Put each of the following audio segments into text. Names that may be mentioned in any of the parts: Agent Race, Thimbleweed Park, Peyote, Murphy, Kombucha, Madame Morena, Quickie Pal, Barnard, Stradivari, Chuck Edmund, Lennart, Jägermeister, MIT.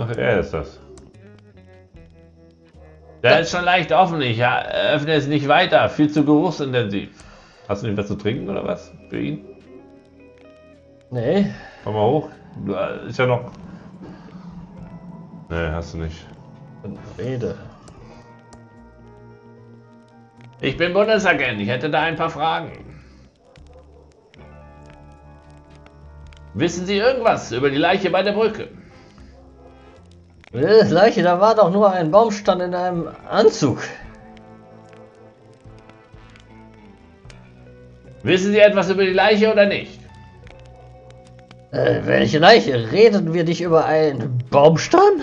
Ach, er ist das. Der ist schon leicht offen, ich öffne es nicht weiter, viel zu geruchsintensiv. Hast du nicht was zu trinken oder was für ihn? Nee. Komm mal hoch, ist ja noch... Nee, hast du nicht. Rede. Ich bin Bundesagent, ich hätte da ein paar Fragen. Wissen Sie irgendwas über die Leiche bei der Brücke? Die Leiche, da war doch nur ein Baumstamm in einem Anzug. Wissen Sie etwas über die Leiche oder nicht? Welche Leiche? Reden wir nicht über einen Baumstamm?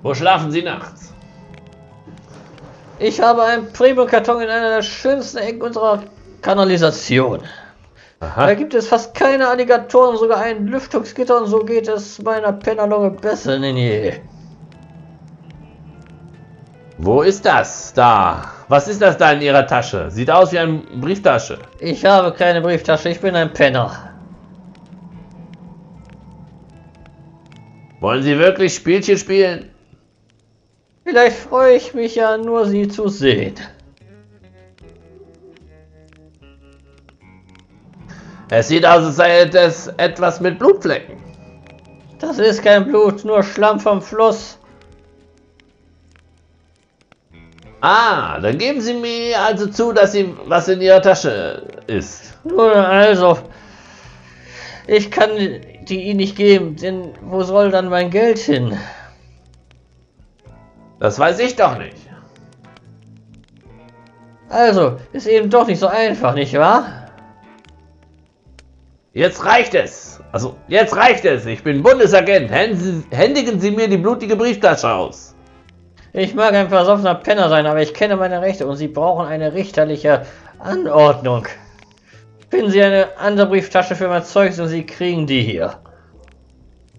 Wo schlafen Sie nachts? Ich habe einen Primo-Karton in einer der schönsten Ecken unserer Kanalisation. Aha. Da gibt es fast keine Alligatoren, sogar ein Lüftungsgitter, und so geht es meiner Pennalunge besser denn je. Wo ist das da? Was ist das da in Ihrer Tasche? Sieht aus wie eine Brieftasche. Ich habe keine Brieftasche, ich bin ein Penner. Wollen Sie wirklich Spielchen spielen? Vielleicht freue ich mich ja nur, Sie zu sehen. Es sieht aus, als sei es etwas mit Blutflecken. Das ist kein Blut, nur Schlamm vom Fluss. Ah, dann geben Sie mir also zu, dass Sie was in Ihrer Tasche ist. Nun also, ich kann die Ihnen nicht geben, denn wo soll dann mein Geld hin? Das weiß ich doch nicht. Also, ist eben doch nicht so einfach, nicht wahr? Jetzt reicht es! Also, jetzt reicht es! Ich bin Bundesagent! Händigen Sie mir die blutige Brieftasche aus! Ich mag ein versoffener Penner sein, aber ich kenne meine Rechte und Sie brauchen eine richterliche Anordnung. Finden Sie eine andere Brieftasche für mein Zeug und Sie kriegen die hier.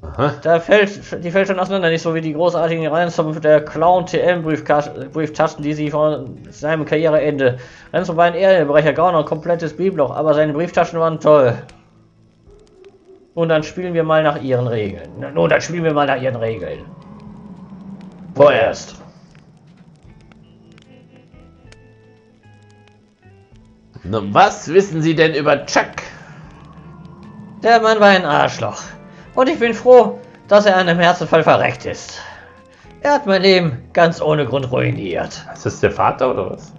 Aha. Die fällt schon auseinander, nicht so wie die großartigen Ransom der Clown-TM-Brieftaschen, die Sie von seinem Karriereende... Ransom war ein Ehrenbrecher, Gauner und komplettes Bibloch, aber seine Brieftaschen waren toll. Und dann spielen wir mal nach ihren Regeln. Nun, dann spielen wir mal nach ihren Regeln. Vorerst. Was wissen Sie denn über Chuck? Der Mann war ein Arschloch. Und ich bin froh, dass er an einem Herzinfarkt verreckt ist. Er hat mein Leben ganz ohne Grund ruiniert. Ist das der Vater oder was?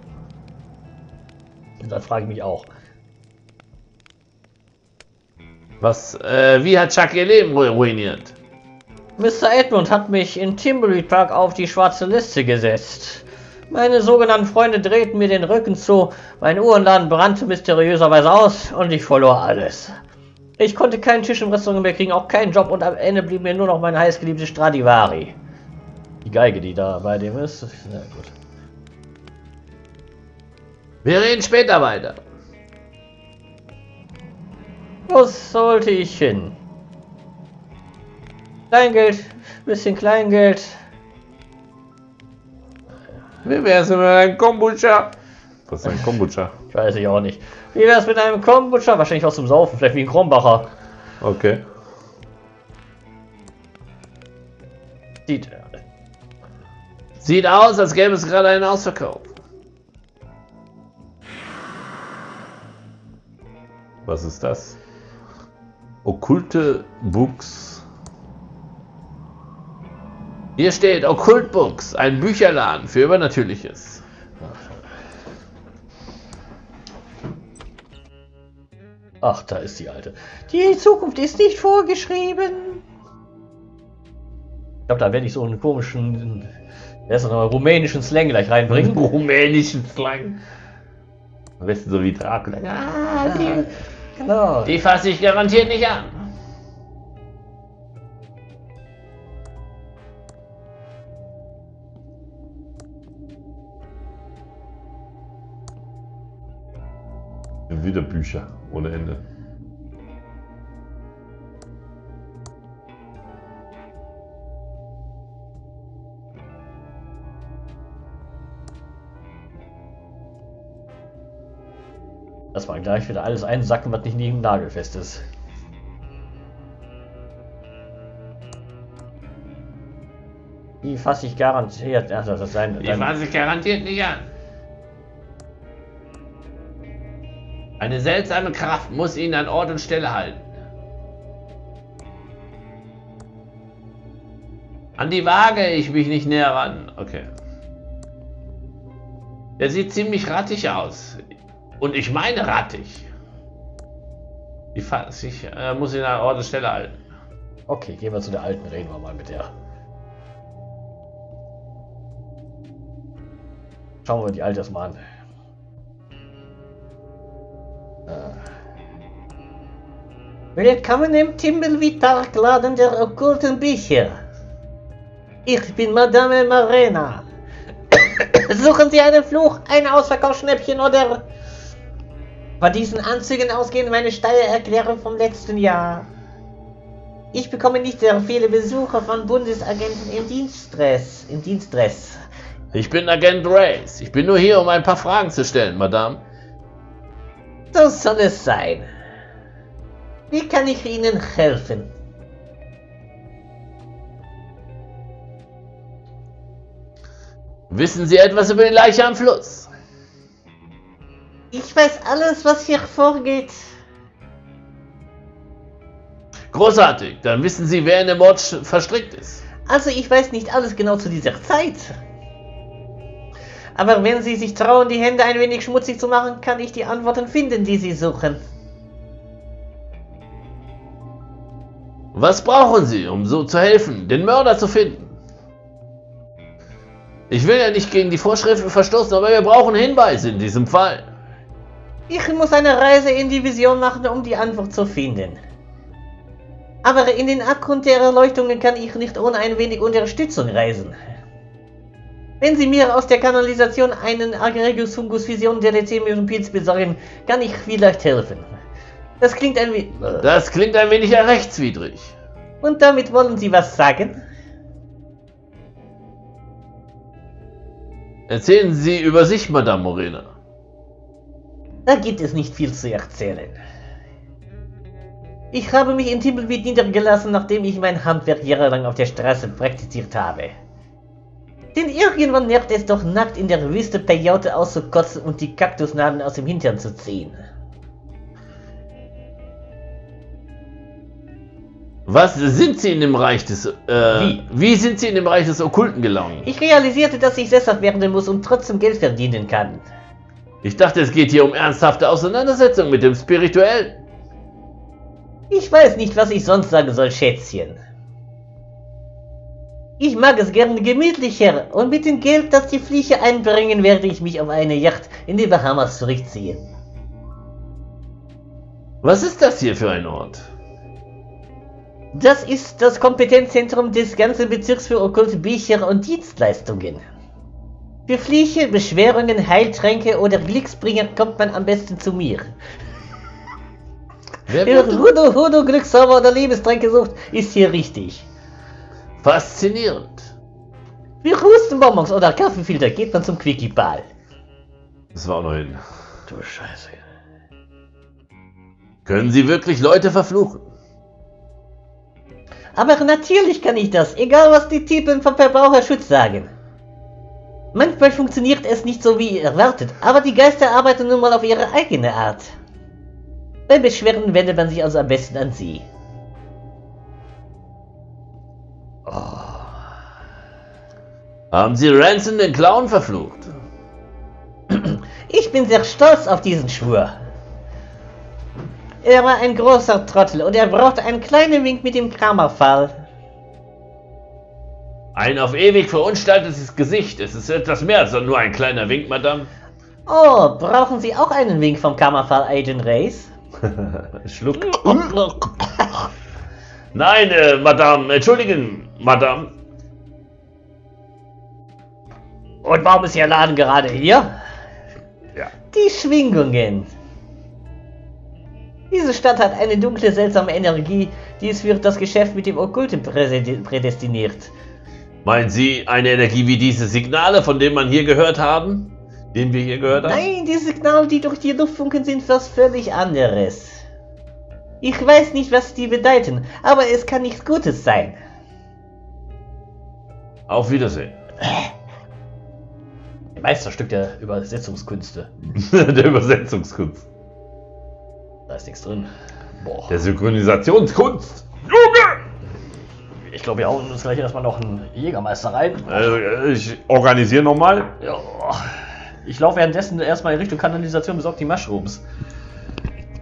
Und dann frage ich mich auch. Was, wie hat Chuck ihr Leben ruiniert? Mr. Edmund hat mich in Thimbleweed Park auf die schwarze Liste gesetzt. Meine sogenannten Freunde drehten mir den Rücken zu, mein Uhrenladen brannte mysteriöserweise aus und ich verlor alles. Ich konnte keinen Tisch im Restaurant mehr kriegen, auch keinen Job, und am Ende blieb mir nur noch meine heißgeliebte Stradivari. Die Geige, die da bei dem ist, na gut. Wir reden später weiter. Wo sollte ich hin? Kleingeld, bisschen Kleingeld. Wie wär's mit einem Kombucha? Was ist ein Kombucha? Ich weiß ich auch nicht. Wie wär's mit einem Kombucha? Wahrscheinlich was zum Saufen, vielleicht wie ein Kronbacher. Okay. Sieht aus, als gäbe es gerade einen Ausverkauf. Was ist das? Okkulte Books. Hier steht Okkult Books, ein Bücherladen für Übernatürliches. Ach, da ist die alte. Die Zukunft ist nicht vorgeschrieben. Ich glaube, da werde ich so einen komischen, rumänischen Slang gleich reinbringen. Rumänischen Slang. Am besten so wie Dracula. Ah, ja. Genau. Die fasse ich garantiert nicht an. Wieder Bücher ohne Ende. Das war gleich wieder alles einsacken, was nicht neben dem Nagel fest ist. Die fasse ich garantiert. Ach, das ist sein. Die fasse ich garantiert nicht an. Eine seltsame Kraft muss ihn an Ort und Stelle halten. An die wage ich mich nicht näher ran. Okay. Der sieht ziemlich rattig aus. Und ich meine rattig. Ich muss ihn an Ort und Stelle halten. Okay, gehen wir zu der Alten, reden wir mal mit der. Schauen wir die Alte erstmal an. Willkommen im Thimbleweed Park Laden der okkulten Bücher. Ich bin Madame Morena. Suchen Sie einen Fluch, ein Ausverkaufsschnäppchen oder... Von diesen Anzügen ausgehen meine Steuererklärung vom letzten Jahr. Ich bekomme nicht sehr viele Besucher von Bundesagenten im Dienststress. Ich bin Agent Race. Ich bin nur hier, um ein paar Fragen zu stellen, Madame. So soll es sein. Wie kann ich Ihnen helfen? Wissen Sie etwas über die Leiche am Fluss? Ich weiß alles, was hier vorgeht. Großartig, dann wissen Sie, wer in dem Mord verstrickt ist. Also ich weiß nicht alles genau zu dieser Zeit. Aber wenn Sie sich trauen, die Hände ein wenig schmutzig zu machen, kann ich die Antworten finden, die Sie suchen. Was brauchen Sie, um so zu helfen, den Mörder zu finden? Ich will ja nicht gegen die Vorschriften verstoßen, aber wir brauchen Hinweise in diesem Fall. Ich muss eine Reise in die Vision machen, um die Antwort zu finden. Aber in den Abgrund der Erleuchtungen kann ich nicht ohne ein wenig Unterstützung reisen. Wenn Sie mir aus der Kanalisation einen Agregus Fungus Vision der Lezemium Pilz besorgen, kann ich vielleicht helfen. Das klingt ein wenig rechtswidrig. Und damit wollen Sie was sagen? Erzählen Sie über sich, Madame Morena. Da gibt es nicht viel zu erzählen. Ich habe mich in Thimbleweed niedergelassen, nachdem ich mein Handwerk jahrelang auf der Straße praktiziert habe. Denn irgendwann nervt es doch, nackt in der Wüste Peyote auszukotzen und die Kaktusnadeln aus dem Hintern zu ziehen. Wie sind Sie in dem Reich des Okkulten gelangen? Ich realisierte, dass ich sesshaft werden muss und trotzdem Geld verdienen kann. Ich dachte, es geht hier um ernsthafte Auseinandersetzung mit dem Spirituellen. Ich weiß nicht, was ich sonst sagen soll, Schätzchen. Ich mag es gerne gemütlicher und mit dem Geld, das die Flieche einbringen, werde ich mich auf eine Yacht in die Bahamas zurückziehen. Was ist das hier für ein Ort? Das ist das Kompetenzzentrum des ganzen Bezirks für okkulte Bücher und Dienstleistungen. Für Flieche, Beschwerungen, Heiltränke oder Glücksbringer kommt man am besten zu mir. Wer Hudo, Glückszauber oder Lebenstränke sucht, ist hier richtig. Faszinierend. Für Hustenbonbons oder Kaffeefilter geht man zum Quickie Pal. Das war auch noch hin. Du Scheiße. Können Sie wirklich Leute verfluchen? Aber natürlich kann ich das, egal was die Typen vom Verbraucherschutz sagen. Manchmal funktioniert es nicht so wie erwartet, aber die Geister arbeiten nun mal auf ihre eigene Art. Bei Beschwerden wendet man sich also am besten an sie. Oh. Haben Sie Ransom den Clown verflucht? Ich bin sehr stolz auf diesen Schwur. Er war ein großer Trottel und er brauchte einen kleinen Wink mit dem Kramerfall. Ein auf ewig verunstaltetes Gesicht. Es ist etwas mehr als nur ein kleiner Wink, Madame. Oh, brauchen Sie auch einen Wink vom Kramerfall, Agent Race? Schluck. Nein, Madame. Entschuldigen, Madame. Und warum ist Ihr Laden gerade hier? Ja. Die Schwingungen. Diese Stadt hat eine dunkle, seltsame Energie, die es für das Geschäft mit dem Okkulten prädestiniert. Meinen Sie eine Energie wie diese Signale, von denen wir hier gehört haben? Nein, die Signale, die durch die Luft funken, sind was völlig anderes. Ich weiß nicht, was die bedeuten, aber es kann nichts Gutes sein. Auf Wiedersehen. Meisterstück der Übersetzungskünste. Der Übersetzungskunst. Da ist nichts drin. Boah. Der Synchronisationskunst. Junge! Ich glaube, wir hauen uns gleich erstmal noch einen Jägermeister rein. Ich organisiere nochmal. Ja. Ich laufe währenddessen erstmal in Richtung Kanalisation, besorgt die Mushrooms.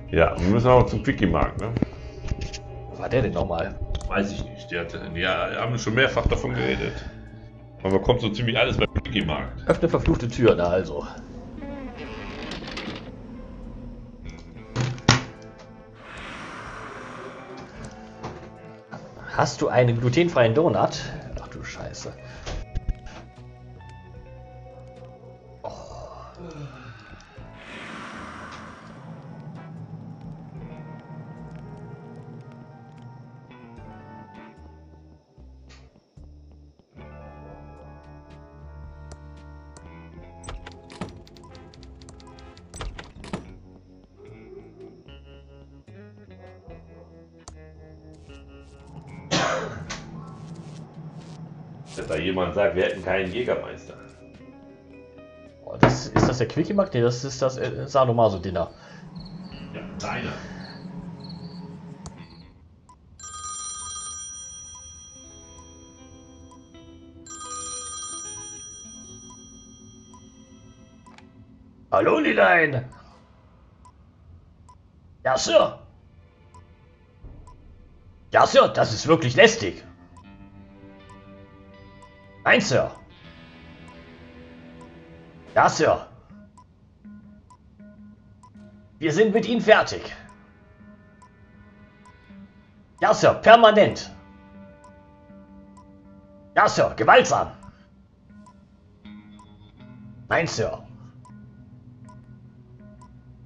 Ja, wir müssen auch zum Quickie-Markt, ne? Was war der denn nochmal? Weiß ich nicht. Die haben schon mehrfach davon geredet. Man bekommt so ziemlich alles beim Quickie-Markt. Öffne verfluchte Tür, da also. Hast du einen glutenfreien Donut? Ach du Scheiße. Oh. Dass da jemand sagt, wir hätten keinen Jägermeister. Oh, das, ist das der Quickie-Markt? Nee, das ist das Sadomaso-Dinner. Ja, deiner. Hallo, Lilein! Ja, Sir! Ja, Sir, das ist wirklich lästig! Nein, Sir. Ja, Sir. Wir sind mit Ihnen fertig. Ja, Sir, permanent. Ja, Sir, gewaltsam. Nein, Sir.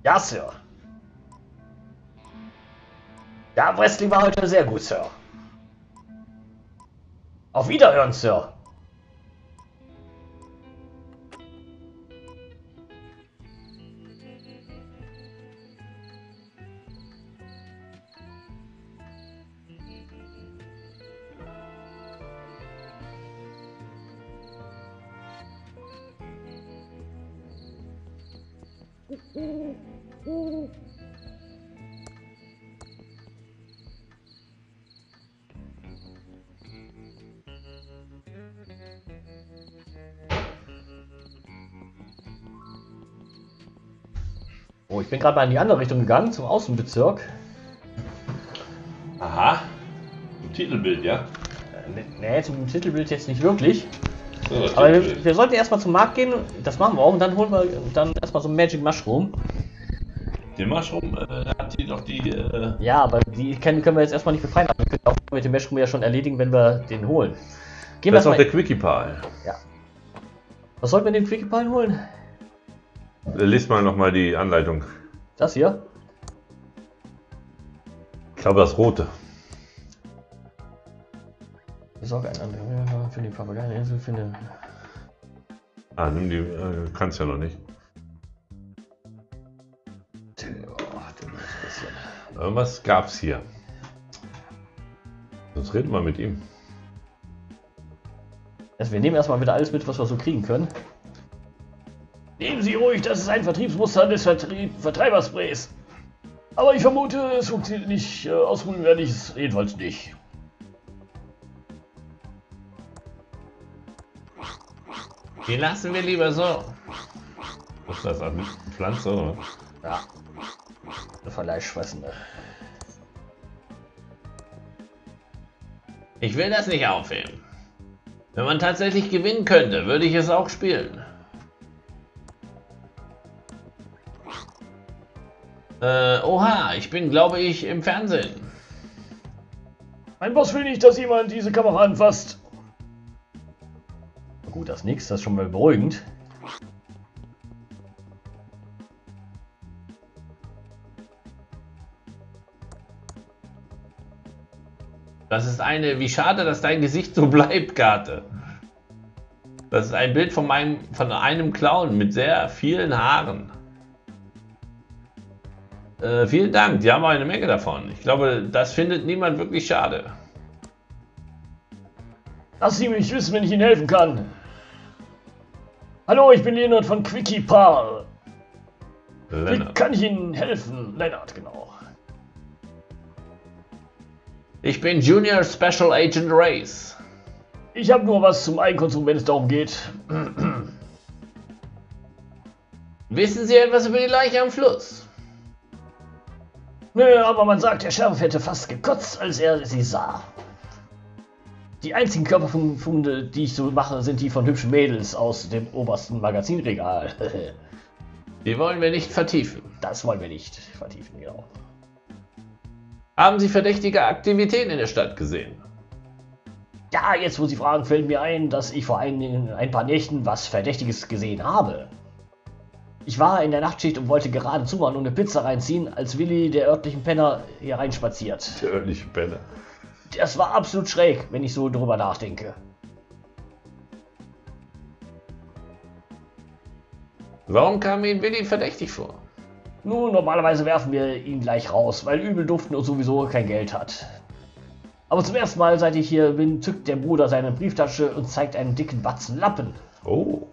Ja, Sir. Ja, Wrestling war heute sehr gut, Sir. Auf Wiederhören, Sir. Oh, ich bin gerade mal in die andere Richtung gegangen, zum Außenbezirk. Aha, zum Titelbild, ja? Nee, zum Titelbild jetzt nicht wirklich. So, aber wir sollten erstmal zum Markt gehen, das machen wir auch, und dann holen wir dann erstmal so einen Magic Mushroom. Den Mushroom hat die doch die. Ja, aber die können wir jetzt erstmal nicht befreien. Wir können auch mit dem Mushroom ja schon erledigen, wenn wir den holen. Gehen das wir ist doch der Quickie Pal. Ja. Was sollten wir den Quickie Pal holen? Lies mal nochmal die Anleitung. Das hier? Ich glaube, das rote. Besorge einen anderen für die Papageieninsel, finde. Ah, nimm die, kannst ja noch nicht. Irgendwas gab's hier. Sonst reden wir mit ihm. Also wir nehmen erstmal wieder alles mit, was wir so kriegen können. Nehmen Sie ruhig, das ist ein Vertriebsmuster des Vertreibersprays. Aber ich vermute, es funktioniert nicht. Ausruhen werde ich es jedenfalls nicht. Die lassen wir lieber so. Was ist das an Pflanze, oder? Ja. Eine Fleischfressende. Ich will das nicht aufheben. Wenn man tatsächlich gewinnen könnte, würde ich es auch spielen. Oha, ich bin, glaube ich, im Fernsehen. Mein Boss will nicht, dass jemand diese Kamera anfasst. Gut, das ist nichts, das ist schon mal beruhigend. Das ist eine, wie schade, dass dein Gesicht so bleibt, Karte. Das ist ein Bild von einem Clown mit sehr vielen Haaren. Vielen Dank, die haben auch eine Menge davon. Ich glaube, das findet niemand wirklich schade. Lassen Sie mich wissen, wenn ich Ihnen helfen kann. Hallo, ich bin Lennart von Quickie Pal. Wie kann ich Ihnen helfen? Lennart, genau. Ich bin Junior Special Agent Race. Ich habe nur was zum Einkonsum, wenn es darum geht. Wissen Sie etwas über die Leiche am Fluss? Nö, aber man sagt, der Sheriff hätte fast gekotzt, als er sie sah. Die einzigen Körperfunde, die ich so mache, sind die von hübschen Mädels aus dem obersten Magazinregal. Die wollen wir nicht vertiefen. Das wollen wir nicht vertiefen, genau. Haben Sie verdächtige Aktivitäten in der Stadt gesehen? Ja, jetzt wo Sie fragen, fällt mir ein, dass ich vor ein paar Nächten was Verdächtiges gesehen habe. Ich war in der Nachtschicht und wollte gerade zumachen und eine Pizza reinziehen, als Willi, der örtlichen Penner, hier reinspaziert. Der örtliche Penner. Das war absolut schräg, wenn ich so drüber nachdenke. Warum kam Ihnen Willi verdächtig vor? Nun, normalerweise werfen wir ihn gleich raus, weil übel duften und sowieso kein Geld hat. Aber zum ersten Mal, seit ich hier bin, zückt der Bruder seine Brieftasche und zeigt einen dicken Batzen Lappen. Oh.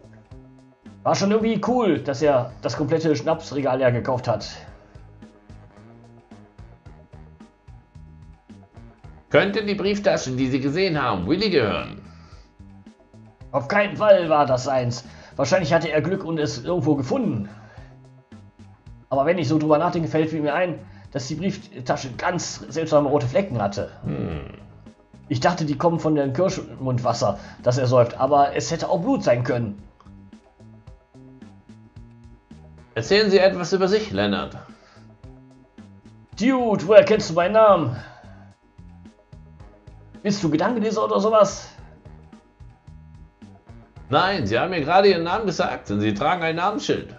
War schon irgendwie cool, dass er das komplette Schnapsregal leer gekauft hat. Könnte die Brieftasche, die Sie gesehen haben, Willi gehören? Auf keinen Fall war das seins. Wahrscheinlich hatte er Glück und es irgendwo gefunden. Aber wenn ich so drüber nachdenke, fällt mir ein, dass die Brieftasche ganz seltsame rote Flecken hatte. Ich dachte, die kommen von dem Kirschmundwasser, das er säuft, aber es hätte auch Blut sein können. Erzählen Sie etwas über sich, Lennart. Dude, woher kennst du meinen Namen? Bist du Gedankenleser oder sowas? Nein, Sie haben mir gerade Ihren Namen gesagt und Sie tragen ein Namensschild.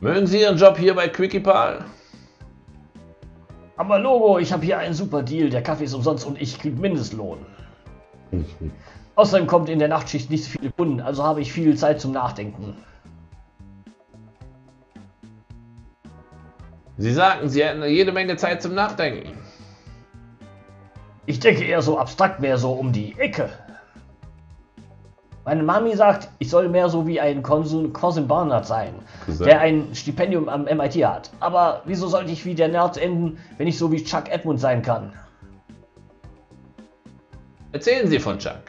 Mögen Sie Ihren Job hier bei Quickie Pal? Aber Logo, ich habe hier einen super Deal, der Kaffee ist umsonst und ich kriege Mindestlohn. Außerdem kommt in der Nachtschicht nicht so viele Kunden, also habe ich viel Zeit zum Nachdenken. Sie sagten, Sie hätten jede Menge Zeit zum Nachdenken. Ich denke eher so abstrakt, mehr so um die Ecke. Meine Mami sagt, ich soll mehr so wie ein Cousin Barnard sein, der ein Stipendium am MIT hat. Aber wieso sollte ich wie der Nerd enden, wenn ich so wie Chuck Edmund sein kann? Erzählen Sie von Chuck.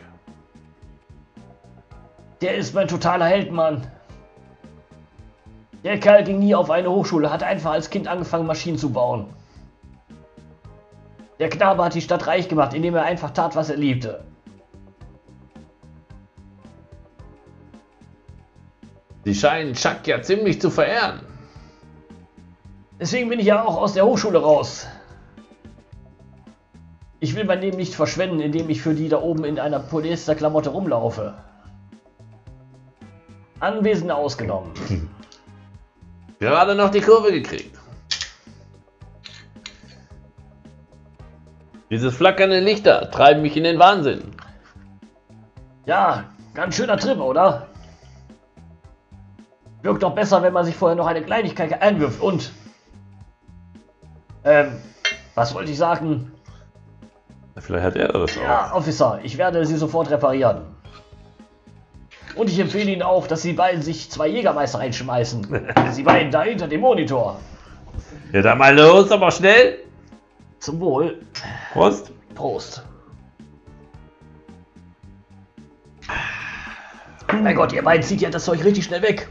Der ist mein totaler Held, Mann. Der Kerl ging nie auf eine Hochschule, hat einfach als Kind angefangen, Maschinen zu bauen. Der Knabe hat die Stadt reich gemacht, indem er einfach tat, was er liebte. Sie scheinen Chuck ja ziemlich zu verehren. Deswegen bin ich ja auch aus der Hochschule raus. Ich will mein Leben nicht verschwenden, indem ich für die da oben in einer Polyesterklamotte rumlaufe. Anwesende ausgenommen. Gerade noch die Kurve gekriegt. Diese flackernden Lichter treiben mich in den Wahnsinn. Ja, ganz schöner Trip, oder? Wirkt doch besser, wenn man sich vorher noch eine Kleinigkeit einwirft und... was wollte ich sagen? Vielleicht hat er das auch. Ja, Officer, ich werde Sie sofort reparieren. Und ich empfehle Ihnen auch, dass Sie beiden sich zwei Jägermeister reinschmeißen. Sie beiden da hinter dem Monitor. Ja, dann mal los, aber schnell. Zum Wohl. Prost. Prost. Mein Gott, ihr beiden zieht ja das Zeug richtig schnell weg.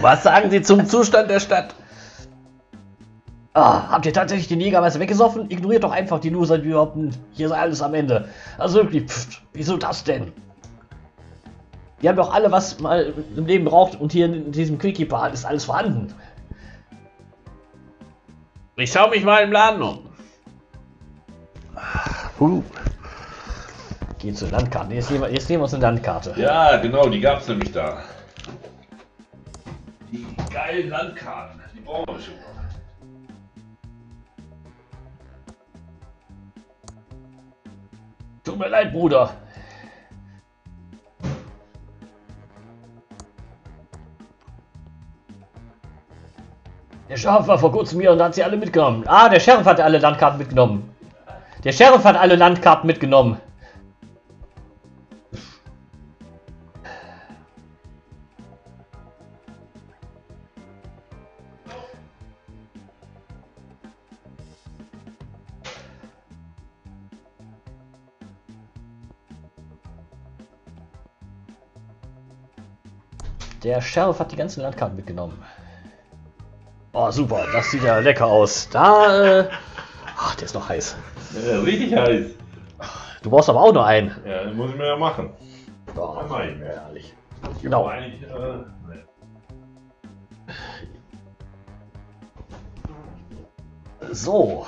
Was sagen Sie zum Zustand der Stadt? Ah, habt ihr tatsächlich den Jägermeister weggesoffen? Ignoriert doch einfach die Loser, die behaupten, hier sei alles am Ende. Also wirklich, pfft, wieso das denn? Wir haben doch alle, was mal im Leben braucht und hier in diesem Quickie Pal ist alles vorhanden. Ich schaue mich mal im Laden um. Geh zur Landkarte. Jetzt nehmen wir uns eine Landkarte. Ja, genau, die gab es nämlich da. Die geilen Landkarten, die brauchen wir schon. Tut mir leid, Bruder. Der Sheriff war vor kurzem hier und hat sie alle mitgenommen. Ah, der Sheriff hat alle Landkarten mitgenommen. Der Sheriff hat alle Landkarten mitgenommen. Der Sheriff hat die ganzen Landkarten mitgenommen. Oh, super. Das sieht ja lecker aus. Da, ach, der ist noch heiß. Ja, richtig heiß. Du brauchst aber auch nur einen. Ja, den muss ich mir ja machen. Oh, das mache ich mir ehrlich. Genau. So.